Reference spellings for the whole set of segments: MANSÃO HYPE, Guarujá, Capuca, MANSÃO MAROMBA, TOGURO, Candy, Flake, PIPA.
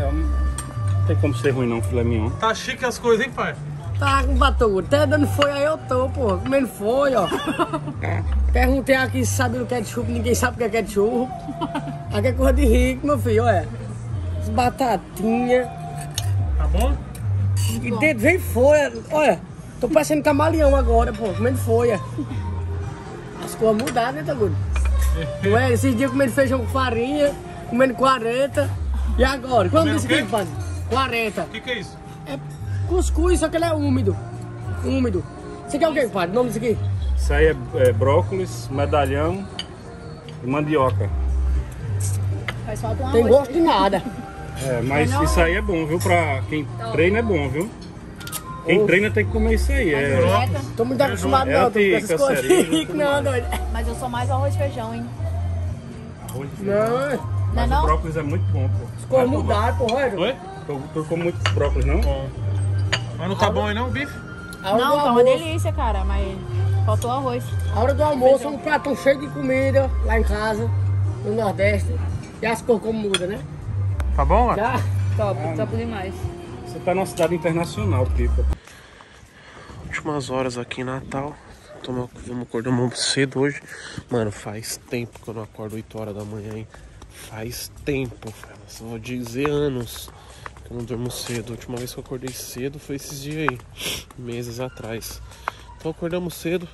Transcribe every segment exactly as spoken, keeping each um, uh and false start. Não tem como ser ruim não, filé mignon. Tá chique as coisas, hein, pai? Tá com batoguro, até dando foi aí eu tô, pô, comendo foi, ó. Perguntei aqui se sabe o ketchup, ninguém sabe o que é ketchup. Aqui é coisa de rico, meu filho, olha. As batatinhas. Tá bom? E dentro vem folha, olha. Tô parecendo camaleão agora, pô, comendo folha. As coisas mudaram, né, Toguro? Não é? Esses dias comendo feijão com farinha, comendo quarenta. E agora? Quanto disse que ele faz? quarenta. O que que é isso? É cuscuz, só que ele é úmido. Úmido. Você quer o que, padre? O nome disso aqui? Isso aí é, é brócolis, medalhão e mandioca. Faz falta uma tem gosto hoje. De nada. É, mas é isso aí é bom, viu? Pra quem então, treina é bom, viu? Quem treina tem que comer isso aí. É... Tô muito acostumado, é não. Tô tica, com essas coisas. Sério, não, doido. Mas eu sou mais arroz e feijão, hein? Arroz e feijão? Não, mas não. O brócolis é muito bom, pô. Ficou mudado, pô, Roger. Oi? Eu, eu como muito brócolis, não? Bom. Mas não tá bom aí não, bife? Não, tá uma delícia, cara, mas faltou arroz. A hora do almoço é um pratão cheio de comida lá em casa, no Nordeste. E as cores como muda, né? Tá bom, lá? Tá, top, ah, top demais. Você tá numa cidade internacional, Pipa. Últimas horas aqui em Natal. Toma, vamos acordar muito cedo hoje. Mano, faz tempo que eu não acordo oito horas da manhã, hein? Faz tempo, cara. Só vou dizer anos. Eu não durmo cedo, a última vez que eu acordei cedo foi esses dias aí, meses atrás. Então acordamos cedo,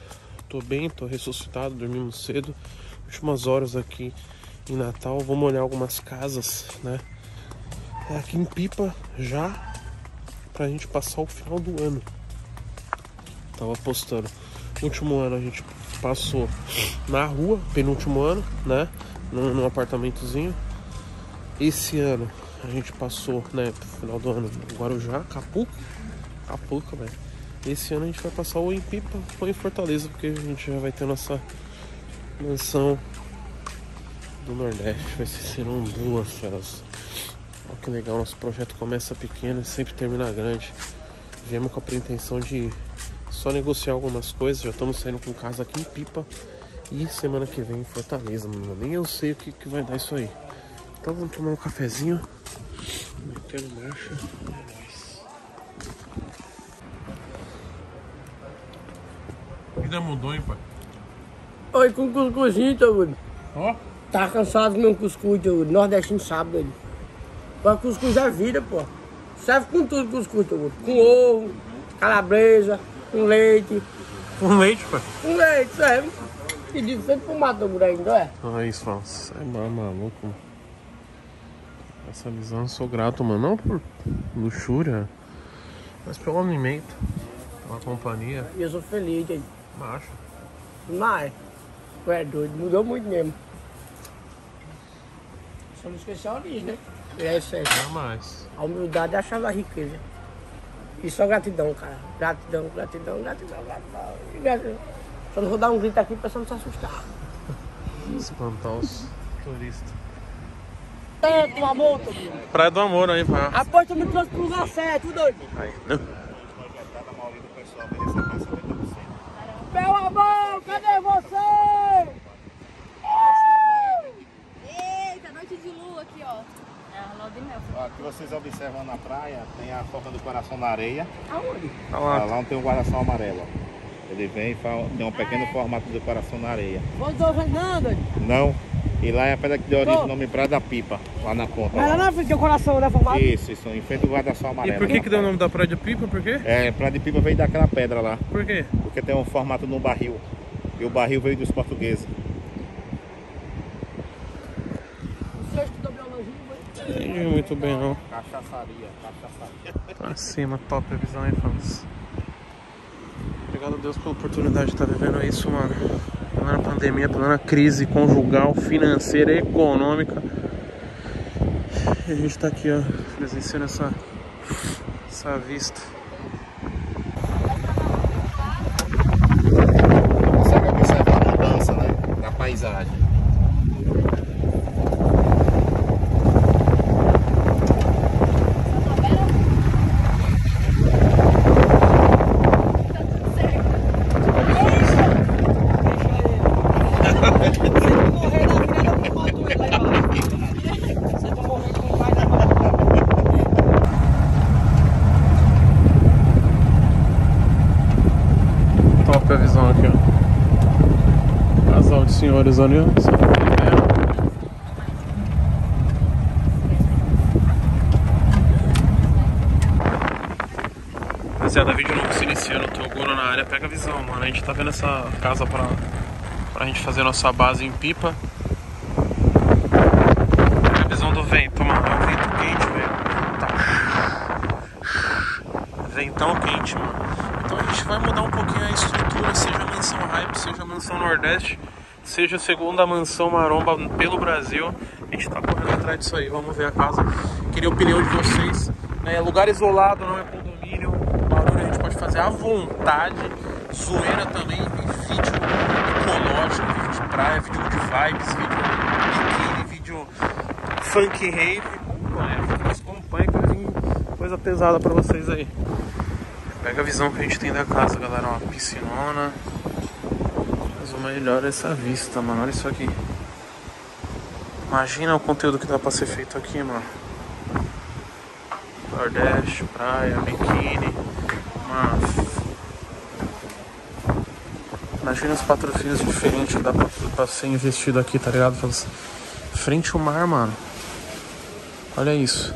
tô bem, tô ressuscitado, dormimos cedo. Últimas horas aqui em Natal, vamos olhar algumas casas, né? Aqui em Pipa já, pra gente passar o final do ano. Tava postando, último ano a gente passou na rua, penúltimo ano, né? Num, num apartamentozinho. Esse ano... A gente passou, né, pro final do ano no Guarujá, Capuca, Capuca, velho. Esse ano a gente vai passar ou em Pipa ou em Fortaleza, porque a gente já vai ter nossa mansão do Nordeste. Vai ser serão duas, feras. Olha que legal, nosso projeto começa pequeno e sempre termina grande. Viemos com a pretensão de só negociar algumas coisas, já estamos saindo com casa aqui em Pipa e semana que vem em Fortaleza, mano. Nem eu sei o que, que vai dar isso aí. Então vamos tomar um cafezinho. Metendo marcha. A vida mudou, hein, pai? Oi, com cuscuzinho, Toguro. Ó? Tá cansado de comer um cuscuz, Toguro. Nordestino sabe, doido. Mas cuscuz é vida, pô. Serve com tudo cuscuz, Toguro. Com ovo, calabresa, com leite. Com leite, pai? Com leite, serve. E de frente pro mato, Toguro, ainda, ué? Ah, isso, mano. Você é maluco, mano. Essa visão eu sou grato, mano, não por luxúria, mas pelo alimento, pela companhia. E eu sou feliz, gente. Macho. Mas, é doido, mudou muito mesmo. Só não esquecer a origem, né? E é isso aí. Jamais. A humildade é a chave da riqueza. E só gratidão, cara. Gratidão, gratidão, gratidão, gratidão. gratidão. Só não vou dar um grito aqui pra você não se assustar. Espantar os turistas. Do amor, Praia do Amor aí, pá. Após tu me trouxe pro lugar certo, doido. Aí, não. Meu amor, cadê você? Eita, noite de lua aqui, ó. É a lua de mel. Aqui vocês observam na praia, tem a forma do coração na areia. Aonde? Ah, lá, lá não tem um coração amarelo, ó. Ele vem e fala, tem um pequeno ah, é. formato do coração na areia. Onde tô jogando? Não. E lá é a pedra que deu origem ao nome Praia da Pipa, lá na ponta. Mas lá na frente do coração da formada? Isso, isso, em frente do guarda-sol amarelo. E por que que deu o nome da Praia de Pipa, por quê? É, Praia de Pipa veio daquela pedra lá. Por quê? Porque tem um formato no barril, e o barril veio dos portugueses. O senhor estudou biologia? Não entendi muito bem não. Cachaçaria, cachaçaria. Pra cima, top a visão, hein, fãs? Obrigado a Deus pela oportunidade de estar vivendo isso, mano. Plena pandemia, plena crise conjugal, financeira, econômica. E a gente tá aqui, ó, presenciando essa, essa vista. Você consegue observar a mudança, né, da paisagem. Tá tudo certo. Morrer senhores, olha só. Rapaziada, vídeo novo se inicia no Toguro na área. Pega a visão, mano. A gente tá vendo essa casa pra, pra gente fazer nossa base em pipa. Pega a visão do vento, mano. É um vento quente, velho. Tá. Ventão quente, mano. Então a gente vai mudar um pouquinho a estrutura, seja a Mansão Hype, seja a Mansão Nordeste, seja a segunda Mansão Maromba pelo Brasil. A gente tá correndo atrás disso aí, vamos ver a casa. Queria a opinião de vocês. É lugar isolado, não é condomínio, barulho a gente pode fazer à vontade, zoeira também, vídeo ecológico, vídeo de praia, vídeo de vibes, vídeo de biquíni, vídeo funk rave. Acompanha, acompanha, coisa pesada pra vocês aí. Pega a visão que a gente tem da casa, galera. Uma piscinona. Mas o melhor é essa vista, mano. Olha isso aqui. Imagina o conteúdo que dá pra ser feito aqui, mano. Nordeste, praia, biquíni. Mano. Imagina os patrocínios diferentes que dá pra, pra ser investido aqui, tá ligado? Frente ao mar, mano. Olha isso.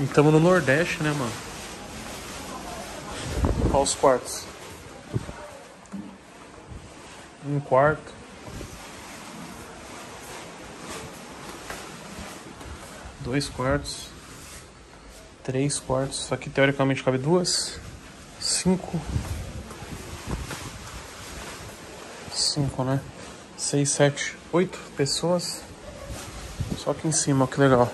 E tamo no Nordeste, né, mano? Olha os quartos. Um quarto. Dois quartos. Três quartos. Aqui teoricamente cabe duas. Cinco. Cinco, né? Seis, sete, oito pessoas. Só que em cima, ó, que legal.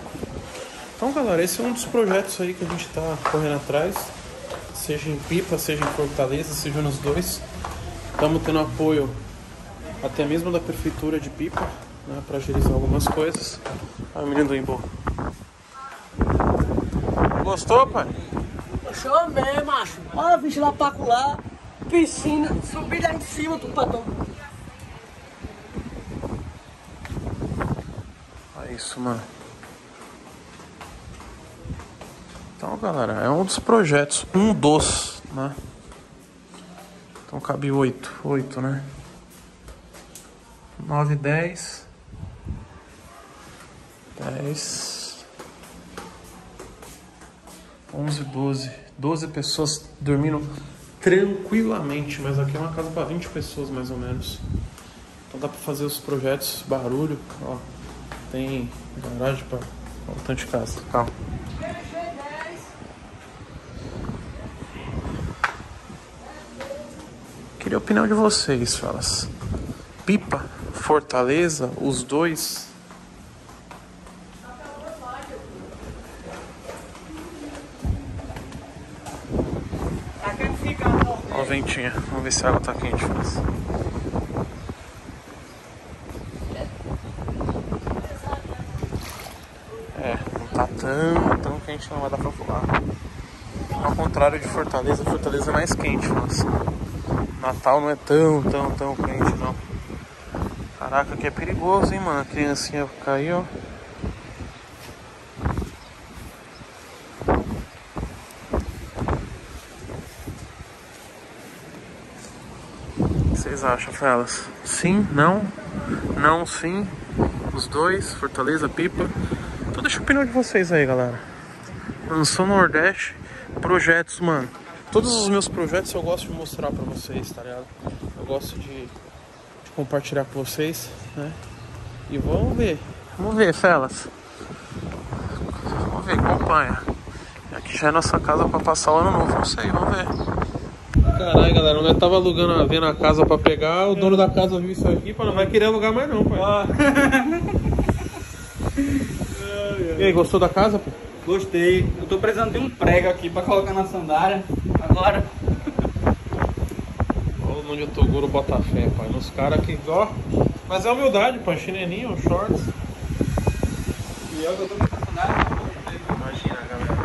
Então, galera, esse é um dos projetos aí que a gente tá correndo atrás. Seja em Pipa, seja em Fortaleza, seja nos dois. Estamos tendo apoio até mesmo da prefeitura de Pipa, né, para agilizar algumas coisas. Olha o menino do Imbu. Gostou, pai? Gostou mesmo, macho. Olha o bicho lá pra lá, piscina, subida em cima do patão. Olha isso, mano. Então, galera, é um dos projetos, um dos, né? Então cabe oito, oito, né? Nove, dez. Dez. Onze, doze. Doze pessoas dormindo tranquilamente, mas aqui é uma casa para vinte pessoas, mais ou menos. Então dá para fazer os projetos, barulho, ó. Tem garagem para bastante casa, calma. Queria a opinião de vocês, falas. Pipa, Fortaleza, os dois. Ó, o ventinha. Vamos ver se a água tá quente, falas. É, não tá tão, tão quente, não vai dar pra pular. Ao contrário de Fortaleza, Fortaleza é mais quente, falas. Natal não é tão, tão, tão quente, não. Caraca, aqui é perigoso, hein, mano. A criancinha caiu. O que vocês acham, fellas? Sim, não? Não, sim? Os dois, Fortaleza, Pipa. Então deixa a opinião de vocês aí, galera. Mansão Nordeste, projetos, mano. Todos os meus projetos eu gosto de mostrar pra vocês, tá ligado? Eu gosto de, de compartilhar com vocês, né? E vamos ver. Vamos ver, fellas. Vamos ver, acompanha. Aqui já é nossa casa pra passar o ano novo, não sei, vamos ver. Caralho, galera, eu tava alugando, vendo a casa pra pegar, o dono da casa viu isso aqui e falou, não vai querer alugar mais não, pai. Ah. E aí, gostou da casa, pô? Gostei. Eu tô precisando de um prego aqui pra colocar na sandália. Agora. Olha onde eu tô, Toguro Botafé, pai. Nos caras que ó. Mas é humildade, pai. Chineninho, shorts. E eu, eu tô com sandália. Imagina, galera.